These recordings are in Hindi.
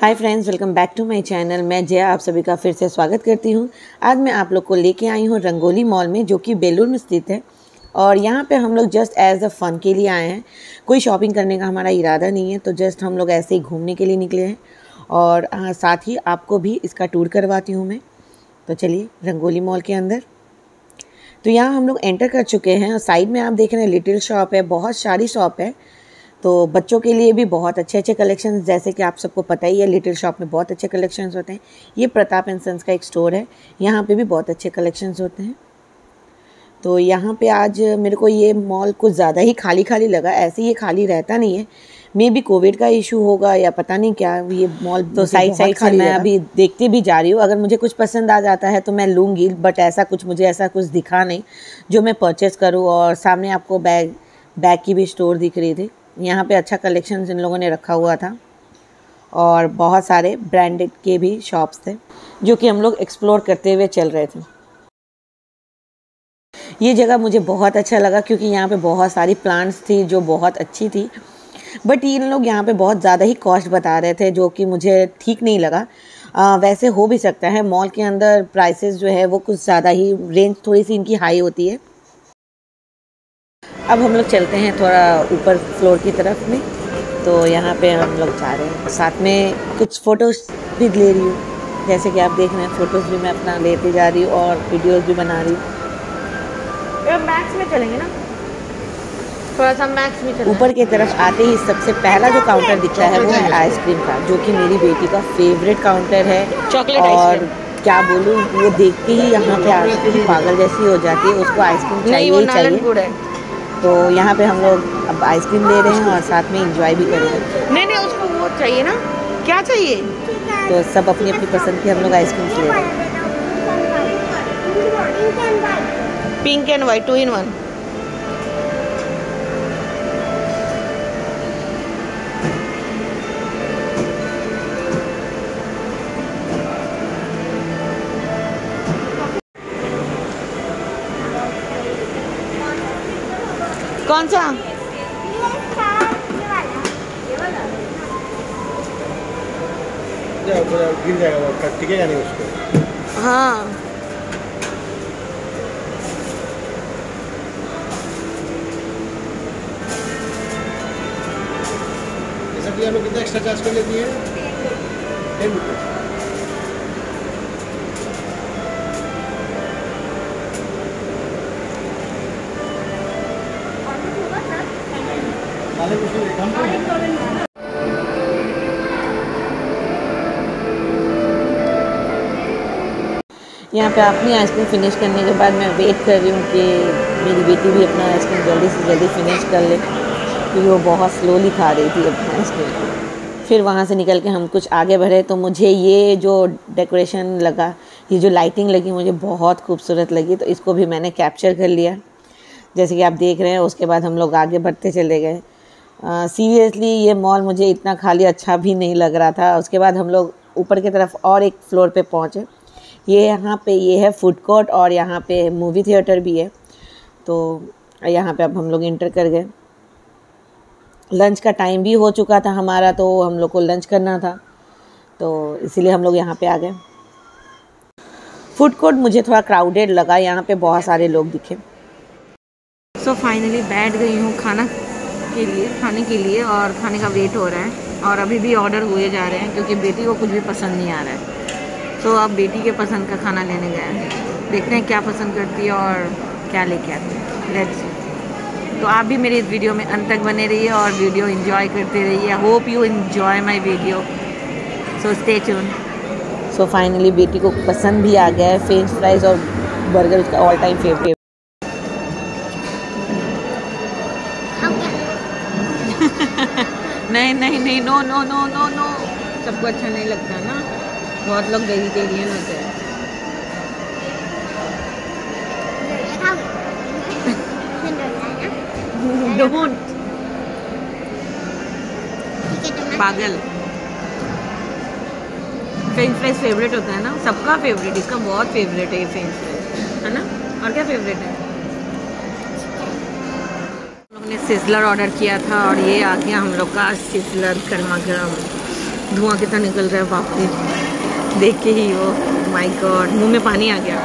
Hi friends, welcome back to my channel. मैं जया आप सभी का फिर से स्वागत करती हूं। आज मैं आप लोग को लेके आई हूं रंगोली मॉल में, जो कि बेलूर में स्थित है। और यहां पे हम लोग जस्ट एज अ फ़न के लिए आए हैं, कोई शॉपिंग करने का हमारा इरादा नहीं है, तो जस्ट हम लोग ऐसे ही घूमने के लिए निकले हैं। और साथ ही आपको भी इसका टूर करवाती हूँ मैं। तो चलिए रंगोली मॉल के अंदर, तो यहाँ हम लोग एंटर कर चुके हैं। और साइड में आप देख रहे हैं लिटिल शॉप है, बहुत सारी शॉप है। तो बच्चों के लिए भी बहुत अच्छे अच्छे कलेक्शंस, जैसे कि आप सबको पता ही है लिटिल शॉप में बहुत अच्छे कलेक्शंस होते हैं। ये प्रताप एंड सन्स का एक स्टोर है, यहाँ पे भी बहुत अच्छे कलेक्शंस होते हैं। तो यहाँ पे आज मेरे को ये मॉल कुछ ज़्यादा ही खाली खाली लगा। ऐसे ये खाली रहता नहीं है, मे बी कोविड का इशू होगा या पता नहीं क्या। ये मॉल तो साइड से मैं अभी देखती भी जा रही हूँ, अगर मुझे कुछ पसंद आ जाता है तो मैं लूँगी, बट मुझे ऐसा कुछ दिखा नहीं जो मैं परचेज़ करूँ। और सामने आपको बैग की भी स्टोर दिख रही थी। यहाँ पे अच्छा कलेक्शन इन लोगों ने रखा हुआ था और बहुत सारे ब्रांडेड के भी शॉप्स थे, जो कि हम लोग एक्सप्लोर करते हुए चल रहे थे। ये जगह मुझे बहुत अच्छा लगा क्योंकि यहाँ पे बहुत सारी प्लांट्स थी जो बहुत अच्छी थी, बट इन लोग यहाँ पे बहुत ज़्यादा ही कॉस्ट बता रहे थे, जो कि मुझे ठीक नहीं लगा। वैसे हो भी सकता है, मॉल के अंदर प्राइसेस जो है वो कुछ ज़्यादा ही, रेंज थोड़ी सी इनकी हाई होती है। अब हम लोग चलते हैं थोड़ा ऊपर फ्लोर की तरफ में, तो यहाँ पे हम लोग जा रहे हैं। साथ में कुछ फ़ोटोज़ भी ले रही हूँ, जैसे कि आप देख रहे हैं फ़ोटोज़ भी मैं अपना लेती जा रही हूँ और वीडियोज़ भी बना रही हूँ। मैक्स में चलेंगे ना, थोड़ा सा मैक्स में चलेंगे। ऊपर की तरफ आते ही सबसे पहला जो काउंटर दिखता है वो है आइसक्रीम का, जो कि मेरी बेटी का फेवरेट काउंटर है। चॉकलेट और क्या बोलूँ, वो देखते ही यहाँ पे आइसक्रीम पागल जैसी हो जाती है, उसको आइसक्रीम चाहिए ही चाहिए। तो यहाँ पे हम लोग अब आइसक्रीम ले रहे हैं और साथ में इंजॉय भी कर रहे हैं। नहीं नहीं, उसको वो चाहिए ना, क्या चाहिए। तो सब अपनी अपनी पसंद की हम लोग आइसक्रीम ले रहे हैं। Pink and white 2 in 1। कौन सा गिर जाएगा, टिकेगा नहीं उसको। हाँ, कितना एक्स्ट्रा चार्ज कर लेती है? 10 रुपये। यहाँ पे अपनी आइसक्रीम फिनिश करने के बाद मैं वेट कर रही हूँ कि मेरी बेटी भी अपना आइसक्रीम जल्दी से जल्दी फिनिश कर ले, क्योंकि वो बहुत स्लोली खा रही थी अपना आइसक्रीम। फिर वहाँ से निकल के हम कुछ आगे बढ़े, तो मुझे ये जो डेकोरेशन लगा, ये जो लाइटिंग लगी, मुझे बहुत खूबसूरत लगी, तो इसको भी मैंने कैप्चर कर लिया, जैसे कि आप देख रहे हैं। उसके बाद हम लोग आगे बढ़ते चले गए। सीरियसली ये मॉल मुझे इतना खाली अच्छा भी नहीं लग रहा था। उसके बाद हम लोग ऊपर की तरफ और एक फ्लोर पे पहुँचे। ये है फूड कोर्ट और यहाँ पे मूवी थिएटर भी है। तो यहाँ पे अब हम लोग इंटर कर गए। लंच का टाइम भी हो चुका था हमारा, तो हम लोग को लंच करना था, तो इसीलिए हम लोग यहाँ पे आ गए। फूड कोर्ट मुझे थोड़ा क्राउडेड लगा, यहाँ पे बहुत सारे लोग दिखे। सो फाइनली बैठ गई हूँ खाने के लिए और खाने का वेट हो रहा है। और अभी भी ऑर्डर हुए जा रहे हैं क्योंकि बेटी को कुछ भी पसंद नहीं आ रहा है। तो अब बेटी के पसंद का खाना लेने गए हैं, देखते हैं क्या पसंद करती है और क्या लेके आती है। लेट्स तो आप भी मेरी इस वीडियो में अंत तक बने रहिए और वीडियो एंजॉय करते रहिए। I hope you enjoy my video, so stay tune. So finally बेटी को पसंद भी आ गया है फ्रेंच फ्राइज और बर्गर, उसका ऑल टाइम फेवरेट। नहीं, नो, सबको अच्छा नहीं लगता ना, बहुत लोग वेजिटेरियन होते हैं। पागल फ्रेंच फ्राइज फेवरेट होता है ना सबका, फेवरेट इसका बहुत फेवरेट है ये फ्रेंच फ्राइज, है ना। और क्या फेवरेट है? हम लोग ने सिजलर ऑर्डर किया था और ये आ गया हम लोग का सिजलर गर्मा गर्म। धुआं कितना निकल रहा है, बाप रे, देख के ही वो माय गॉड मुंह में पानी आ गया।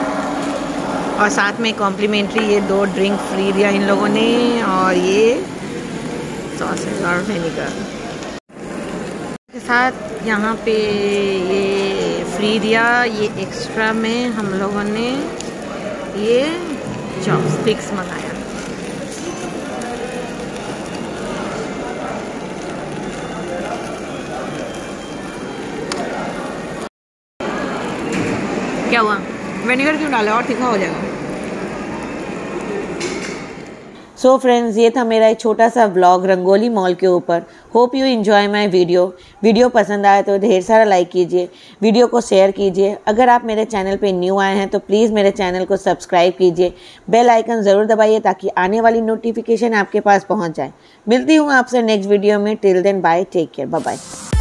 और साथ में कॉम्प्लीमेंट्री ये दो ड्रिंक फ्री दिया इन लोगों ने, और ये सॉसेज और विनेगर के साथ यहाँ पे ये फ्री दिया। ये एक्स्ट्रा में हम लोगों ने ये चॉपस्टिक्स मंगाया। क्या हुआ, विनेगर क्यों डाला, और तीखा हो जाएगा। सो फ्रेंड्स, ये था मेरा एक छोटा सा व्लॉग रंगोली मॉल के ऊपर। Hope you enjoy my video पसंद आए तो ढेर सारा लाइक कीजिए, वीडियो को शेयर कीजिए। अगर आप मेरे चैनल पे न्यू आए हैं तो प्लीज़ मेरे चैनल को सब्सक्राइब कीजिए, बेल आइकन ज़रूर दबाइए ताकि आने वाली नोटिफिकेशन आपके पास पहुंच जाए। मिलती हूँ आपसे नेक्स्ट वीडियो में। Till then bye, take care, bye bye.